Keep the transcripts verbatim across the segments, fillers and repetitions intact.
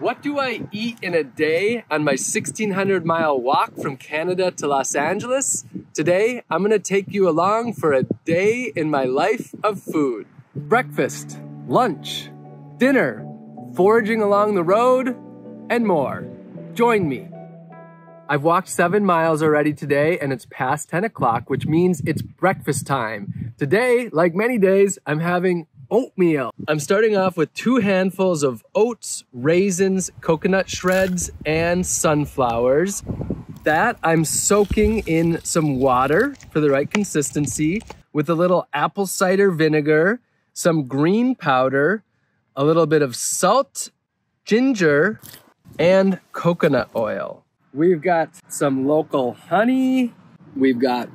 What do I eat in a day on my sixteen hundred mile walk from Canada to Los Angeles? Today, I'm gonna take you along for a day in my life of food. Breakfast, lunch, dinner, foraging along the road, and more. Join me. I've walked seven miles already today and it's past ten o'clock, which means it's breakfast time. Today, like many days, I'm having oatmeal. I'm starting off with two handfuls of oats, raisins, coconut shreds, and sunflowers. That I'm soaking in some water for the right consistency with a little apple cider vinegar, some green powder, a little bit of salt, ginger, and coconut oil. We've got some local honey. We've got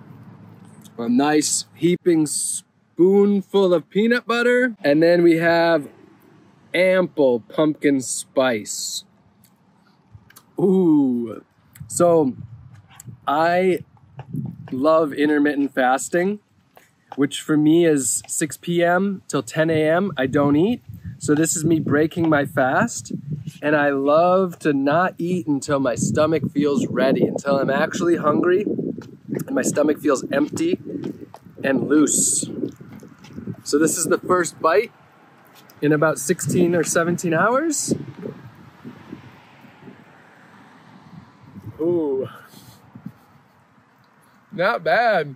a nice heaping spoonful of peanut butter. And then we have ample pumpkin spice. Ooh. So I love intermittent fasting, which for me is six p m till ten a m I don't eat. So this is me breaking my fast. And I love to not eat until my stomach feels ready, until I'm actually hungry and my stomach feels empty and loose. So this is the first bite in about sixteen or seventeen hours. Ooh, not bad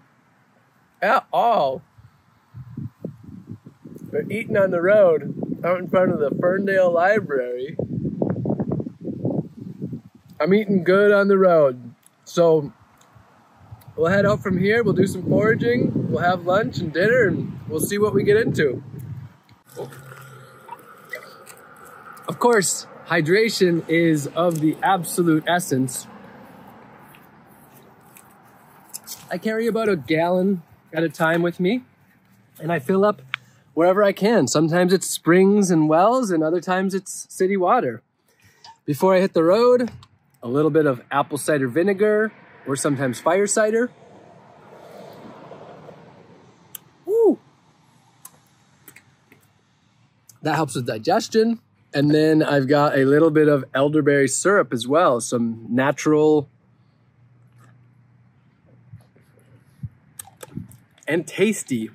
at all. But eating on the road out in front of the Ferndale Library, I'm eating good on the road. So we'll head out from here. We'll do some foraging. We'll have lunch and dinner and we'll see what we get into. Of course, hydration is of the absolute essence. I carry about a gallon at a time with me and I fill up wherever I can. Sometimes it's springs and wells and other times it's city water. Before I hit the road, a little bit of apple cider vinegar, or sometimes fire cider. Woo! That helps with digestion. And then I've got a little bit of elderberry syrup as well, some natural and tasty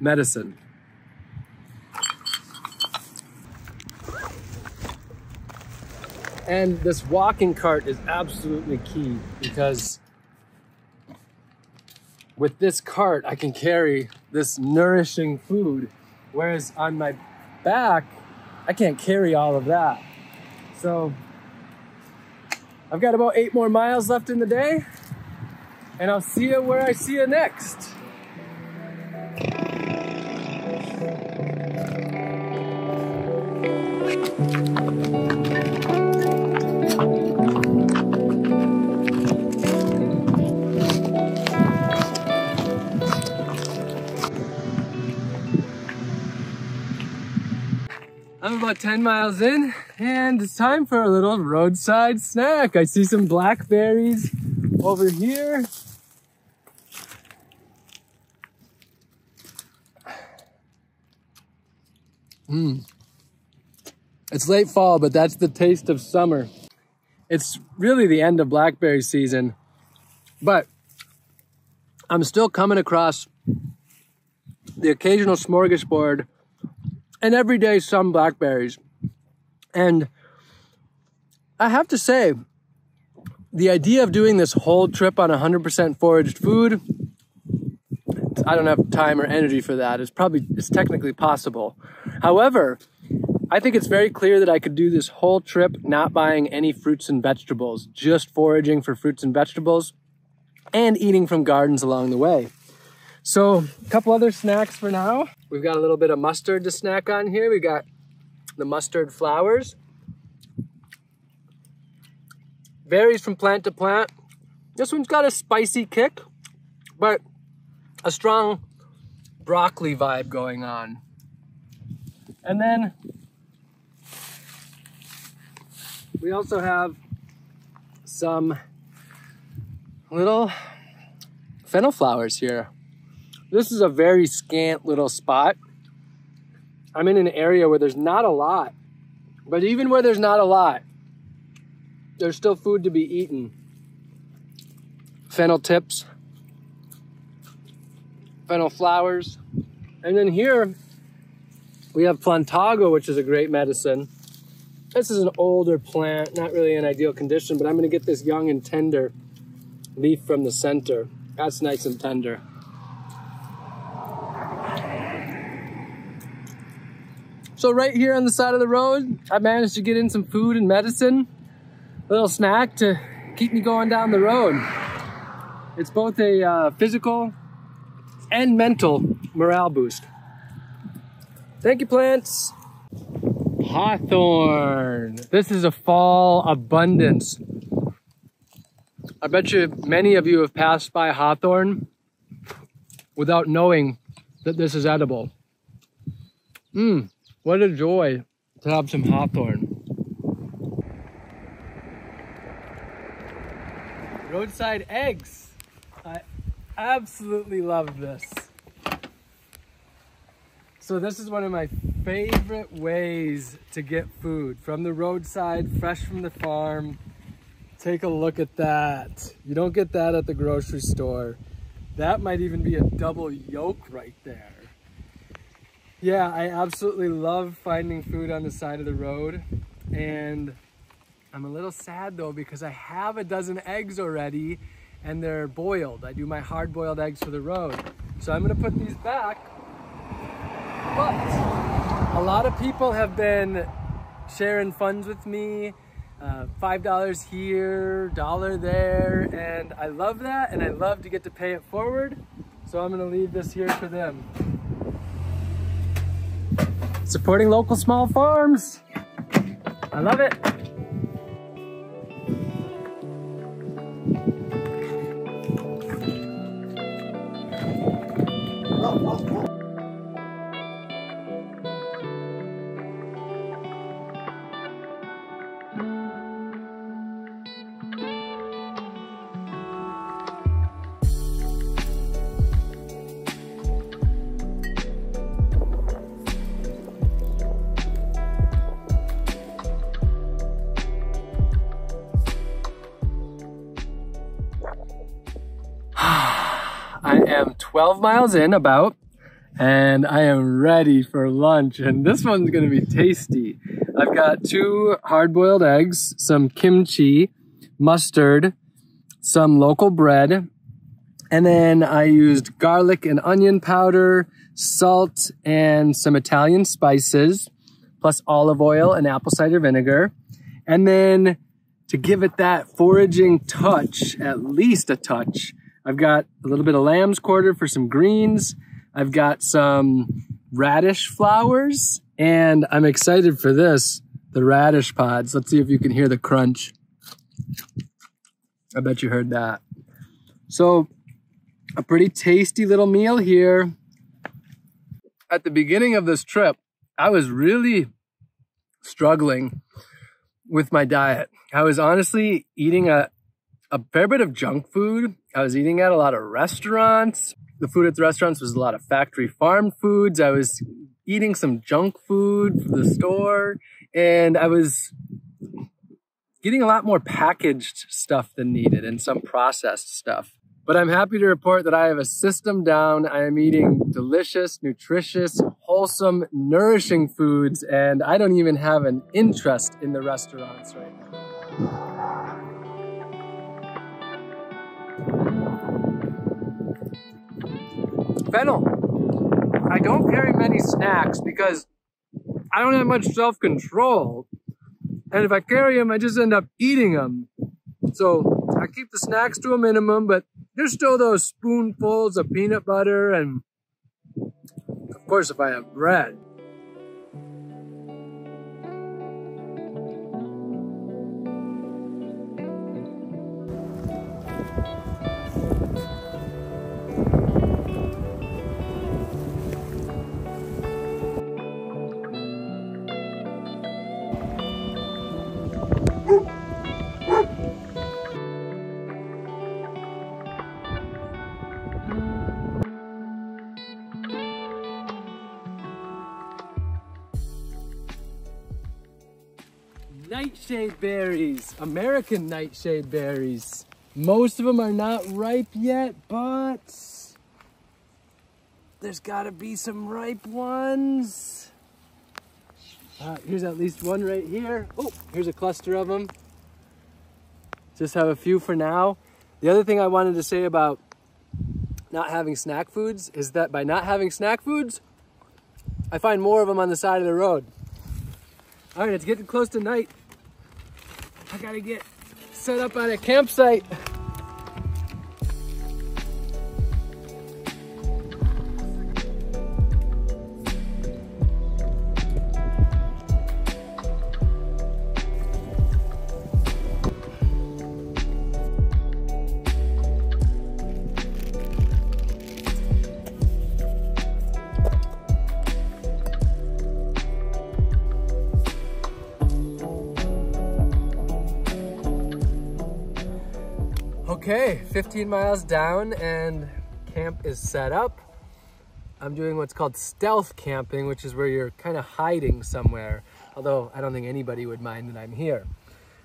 medicine. And this walking cart is absolutely key because with this cart, I can carry this nourishing food, whereas on my back, I can't carry all of that. So I've got about eight more miles left in the day and I'll see you where I see you next. I'm about ten miles in and it's time for a little roadside snack. I see some blackberries over here. Mm. It's late fall, but that's the taste of summer. It's really the end of blackberry season, but I'm still coming across the occasional smorgasbord and every day some blackberries. And I have to say, the idea of doing this whole trip on one hundred percent foraged food, I don't have time or energy for that. It's probably, it's technically possible. However, I think it's very clear that I could do this whole trip not buying any fruits and vegetables, just foraging for fruits and vegetables and eating from gardens along the way. So a couple other snacks for now. We've got a little bit of mustard to snack on here. We got the mustard flowers. Varies from plant to plant. This one's got a spicy kick, but a strong broccoli vibe going on. And then we also have some little fennel flowers here. This is a very scant little spot. I'm in an area where there's not a lot, but even where there's not a lot, There's still food to be eaten. Fennel tips, fennel flowers. And then here we have plantago, which is a great medicine. This is an older plant, not really in ideal condition, but I'm gonna get this young and tender leaf from the center. That's nice and tender. So right here on the side of the road, I managed to get in some food and medicine, a little snack to keep me going down the road. It's both a uh, physical and mental morale boost. Thank you, plants. Hawthorn. This is a fall abundance. I bet you many of you have passed by hawthorn without knowing that this is edible. Mmm, what a joy to have some hawthorn. Roadside eggs. I absolutely love this. So this is one of my favorite ways to get food from the roadside, fresh from the farm. Take a look at that. You don't get that at the grocery store. That might even be a double yolk right there. Yeah, I absolutely love finding food on the side of the road. And I'm a little sad though, because I have a dozen eggs already and they're boiled. I do my hard boiled eggs for the road. So I'm gonna put these back. But a lot of people have been sharing funds with me. Uh, five dollars here, dollar there, and I love that, and I love to get to pay it forward. So I'm going to leave this here for them. Supporting local small farms. I love it. twelve miles in about, and I am ready for lunch, and this one's gonna be tasty. I've got two hard-boiled eggs, some kimchi, mustard, some local bread, and then I used garlic and onion powder, salt, and some Italian spices, plus olive oil and apple cider vinegar. And then to give it that foraging touch, at least a touch, I've got a little bit of lamb's quarter for some greens. I've got some radish flowers, and I'm excited for this, the radish pods. Let's see if you can hear the crunch. I bet you heard that. So a pretty tasty little meal here. At the beginning of this trip, I was really struggling with my diet. I was honestly eating a, a fair bit of junk food. I was eating at a lot of restaurants. The food at the restaurants was a lot of factory farm foods. I was eating some junk food from the store, and I was getting a lot more packaged stuff than needed and some processed stuff. But I'm happy to report that I have a system down. I am eating delicious, nutritious, wholesome, nourishing foods, and I don't even have an interest in the restaurants right now. Fennel. I don't carry many snacks because I don't have much self-control, and if I carry them, I just end up eating them. So I keep the snacks to a minimum, but there's still those spoonfuls of peanut butter, and of course if I have bread. nightshade berries, American nightshade berries. Most of them are not ripe yet, but there's gotta be some ripe ones. Uh, here's at least one right here. Oh, here's a cluster of them. Just have a few for now. The other thing I wanted to say about not having snack foods is that by not having snack foods, I find more of them on the side of the road. All right, it's getting close to night. I gotta get set up on a campsite. Okay, fifteen miles down and camp is set up. I'm doing what's called stealth camping, which is where you're kind of hiding somewhere, although I don't think anybody would mind that I'm here.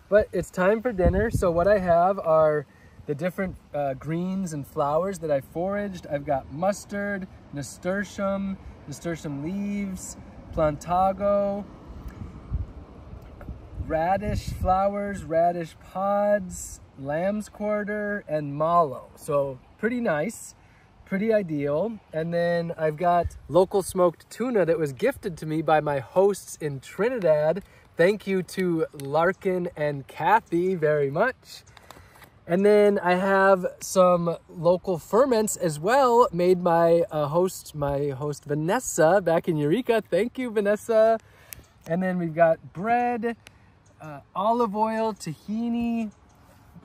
But it's time for dinner, so what I have are the different uh, greens and flowers that I foraged. I've got mustard, nasturtium, nasturtium leaves, plantago, radish flowers, radish pods, lamb's quarter, and mallow. So pretty nice, pretty ideal. And then I've got local smoked tuna that was gifted to me by my hosts in Trinidad. Thank you to Larkin and Kathy very much. And then I have some local ferments as well, made by uh, host, my host Vanessa back in Eureka. Thank you, Vanessa. And then we've got bread, uh, olive oil, tahini,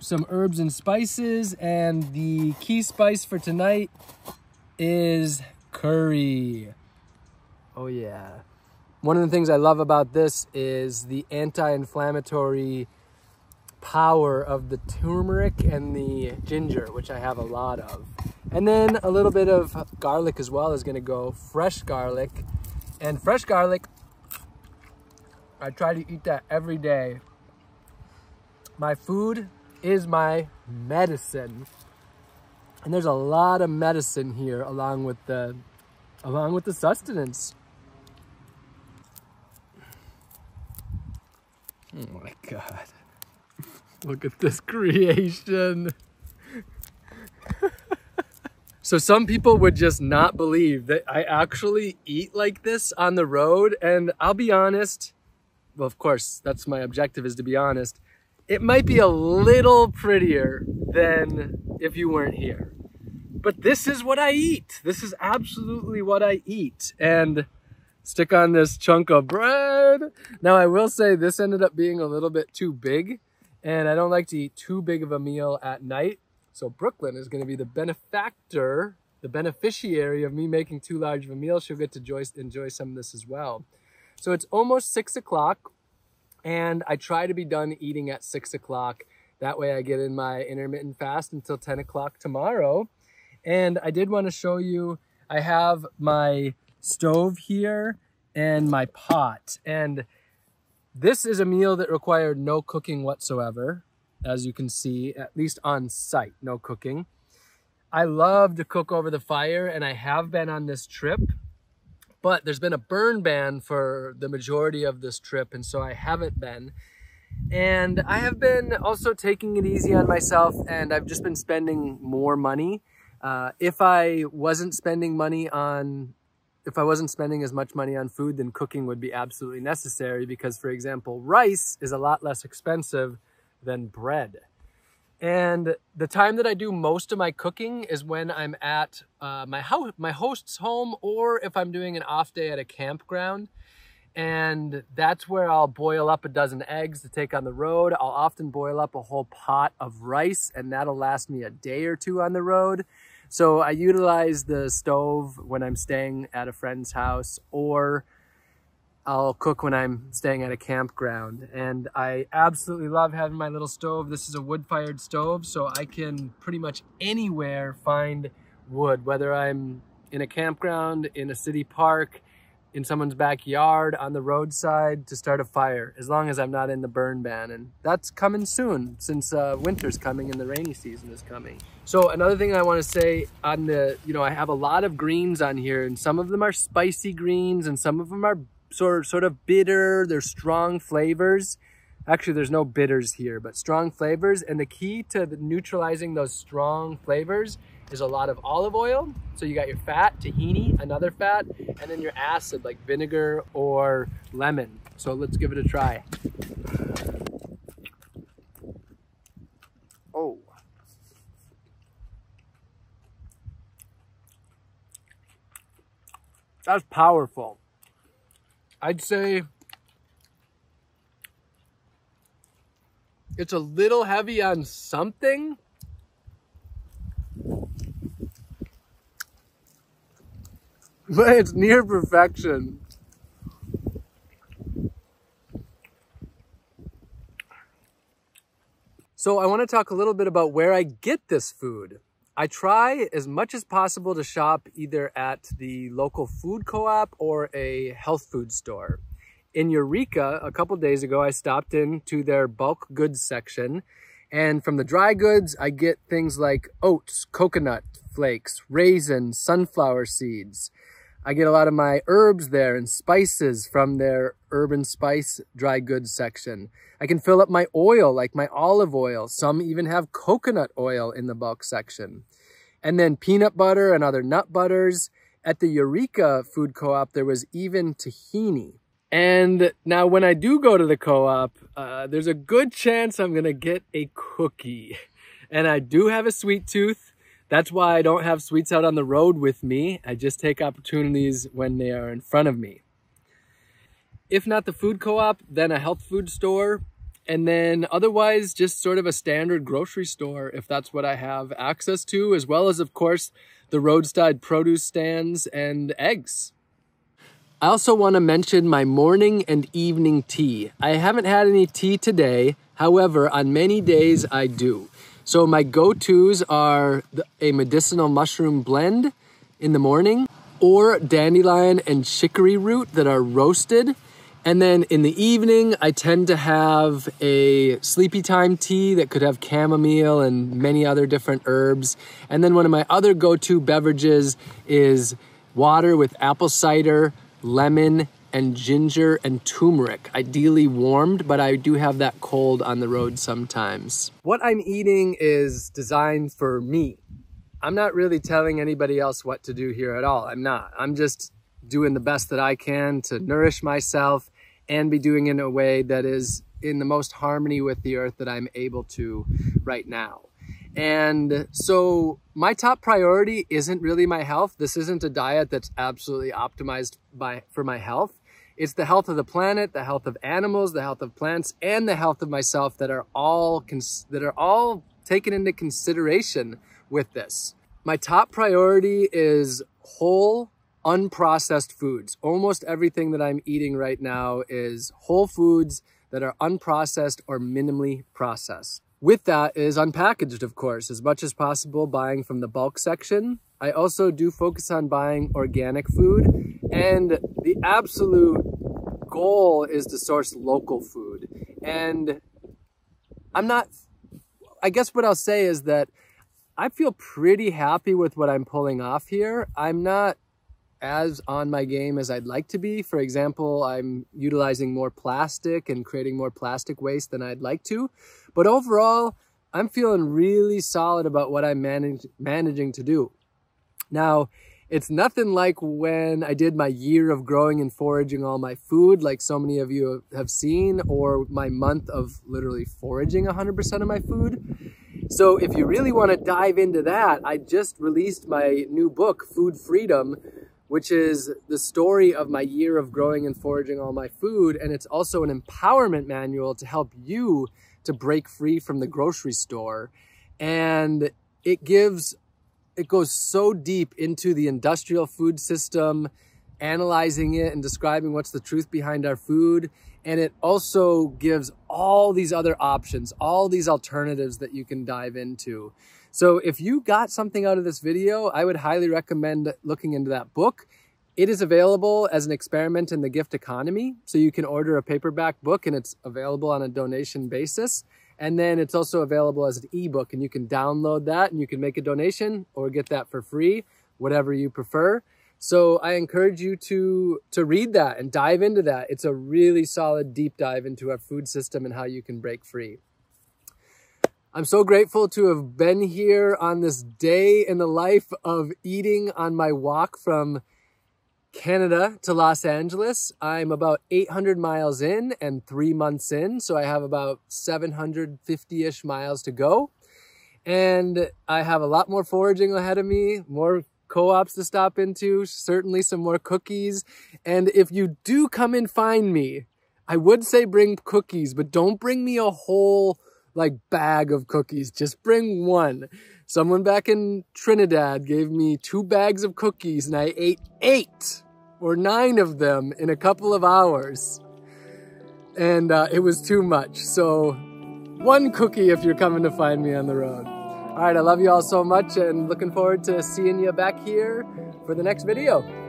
some herbs and spices, and the key spice for tonight is curry. Oh yeah. One of the things I love about this is the anti-inflammatory power of the turmeric and the ginger, which I have a lot of. And then a little bit of garlic as well is gonna go, fresh garlic. And fresh garlic, I try to eat that every day. My food is my medicine, and there's a lot of medicine here along with the along with the sustenance. Oh my god, look at this creation. So some people would just not believe that I actually eat like this on the road, and I'll be honest, well, of course that's my objective, is to be honest. It might be a little prettier than if you weren't here. But this is what I eat. This is absolutely what I eat. And stick on this chunk of bread. Now I will say this ended up being a little bit too big, and I don't like to eat too big of a meal at night. So Brooklyn is gonna be the benefactor, the beneficiary of me making too large of a meal. She'll get to enjoy some of this as well. So it's almost six o'clock. And I try to be done eating at six o'clock. That way I get in my intermittent fast until ten o'clock tomorrow. And I did want to show you, I have my stove here and my pot. And this is a meal that required no cooking whatsoever, as you can see, at least on site, no cooking. I love to cook over the fire, and I have been on this trip. But there's been a burn ban for the majority of this trip, and so I haven't been. And I have been also taking it easy on myself, and I've just been spending more money. Uh, if I wasn't spending money on, if I wasn't spending as much money on food, then cooking would be absolutely necessary because, for example, rice is a lot less expensive than bread. And the time that I do most of my cooking is when I'm at uh, my house, my host's home, or if I'm doing an off day at a campground. And that's where I'll boil up a dozen eggs to take on the road. I'll often boil up a whole pot of rice, and that'll last me a day or two on the road. So I utilize the stove when I'm staying at a friend's house, or I'll cook when I'm staying at a campground. And I absolutely love having my little stove. This is a wood-fired stove, so I can pretty much anywhere find wood, whether I'm in a campground, in a city park, in someone's backyard, on the roadside, to start a fire, as long as I'm not in the burn ban. And that's coming soon, since uh, winter's coming and the rainy season is coming. So another thing I want to say on the, you know, I have a lot of greens on here, and some of them are spicy greens and some of them are sort of, sort of bitter. They're strong flavors. Actually, there's no bitters here, but strong flavors. And the key to the neutralizing those strong flavors is a lot of olive oil. So you got your fat, tahini, another fat, and then your acid like vinegar or lemon. So let's give it a try. Oh. That's powerful. I'd say it's a little heavy on something. But it's near perfection. So I want to talk a little bit about where I get this food. I try as much as possible to shop either at the local food co-op or a health food store. In Eureka, a couple days ago, I stopped into their bulk goods section, and from the dry goods, I get things like oats, coconut flakes, raisins, sunflower seeds. I get a lot of my herbs there and spices from their Urban Spice Dry Goods section. I can fill up my oil, like my olive oil. Some even have coconut oil in the bulk section. And then peanut butter and other nut butters. At the Eureka Food Co-op, there was even tahini. And now when I do go to the co-op, uh, there's a good chance I'm going to get a cookie. And I do have a sweet tooth. That's why I don't have sweets out on the road with me. I just take opportunities when they are in front of me. If not the food co-op, then a health food store. And then otherwise, just sort of a standard grocery store, if that's what I have access to, as well as, of course, the roadside produce stands and eggs. I also want to mention my morning and evening tea. I haven't had any tea today. However, on many days I do. So my go-tos are a medicinal mushroom blend in the morning, or dandelion and chicory root that are roasted. And then in the evening, I tend to have a sleepy time tea that could have chamomile and many other different herbs. And then one of my other go-to beverages is water with apple cider, lemon and ginger and turmeric, ideally warmed, but I do have that cold on the road sometimes. What I'm eating is designed for me. I'm not really telling anybody else what to do here at all. I'm not. I'm just doing the best that I can to nourish myself and be doing it in a way that is in the most harmony with the earth that I'm able to right now. And so my top priority isn't really my health. This isn't a diet that's absolutely optimized by, for my health. It's the health of the planet, the health of animals, the health of plants, and the health of myself that are all, that are all taken into consideration with this. My top priority is whole, unprocessed foods. Almost everything that I'm eating right now is whole foods that are unprocessed or minimally processed. With that is unpackaged, of course, as much as possible, buying from the bulk section. I also do focus on buying organic food, and the absolute goal is to source local food. And I'm not, I guess what I'll say is that I feel pretty happy with what I'm pulling off here. I'm not as on my game as I'd like to be. For example, I'm utilizing more plastic and creating more plastic waste than I'd like to. But overall, I'm feeling really solid about what I'm manage managing to do. Now, it's nothing like when I did my year of growing and foraging all my food, like so many of you have seen, or my month of literally foraging one hundred percent of my food. So if you really want to dive into that, I just released my new book, Food Freedom, which is the story of my year of growing and foraging all my food. And it's also an empowerment manual to help you to break free from the grocery store. And it gives, it goes so deep into the industrial food system, analyzing it and describing what's the truth behind our food. And it also gives all these other options, all these alternatives that you can dive into. So if you got something out of this video, I would highly recommend looking into that book. It is available as an experiment in the gift economy. So you can order a paperback book and it's available on a donation basis. And then it's also available as an ebook, and you can download that and you can make a donation or get that for free, whatever you prefer. So I encourage you to, to read that and dive into that. It's a really solid deep dive into our food system and how you can break free. I'm so grateful to have been here on this day in the life of eating on my walk from Canada to Los Angeles. I'm about eight hundred miles in and three months in, so I have about seven hundred fifty-ish miles to go. And I have a lot more foraging ahead of me, more co-ops to stop into, certainly some more cookies. And if you do come and find me, I would say bring cookies, but don't bring me a whole like bag of cookies. Just bring one. Someone back in Trinidad gave me two bags of cookies and I ate eight or nine of them in a couple of hours. And uh, it was too much. So one cookie if you're coming to find me on the road. All right, I love you all so much and looking forward to seeing you back here for the next video.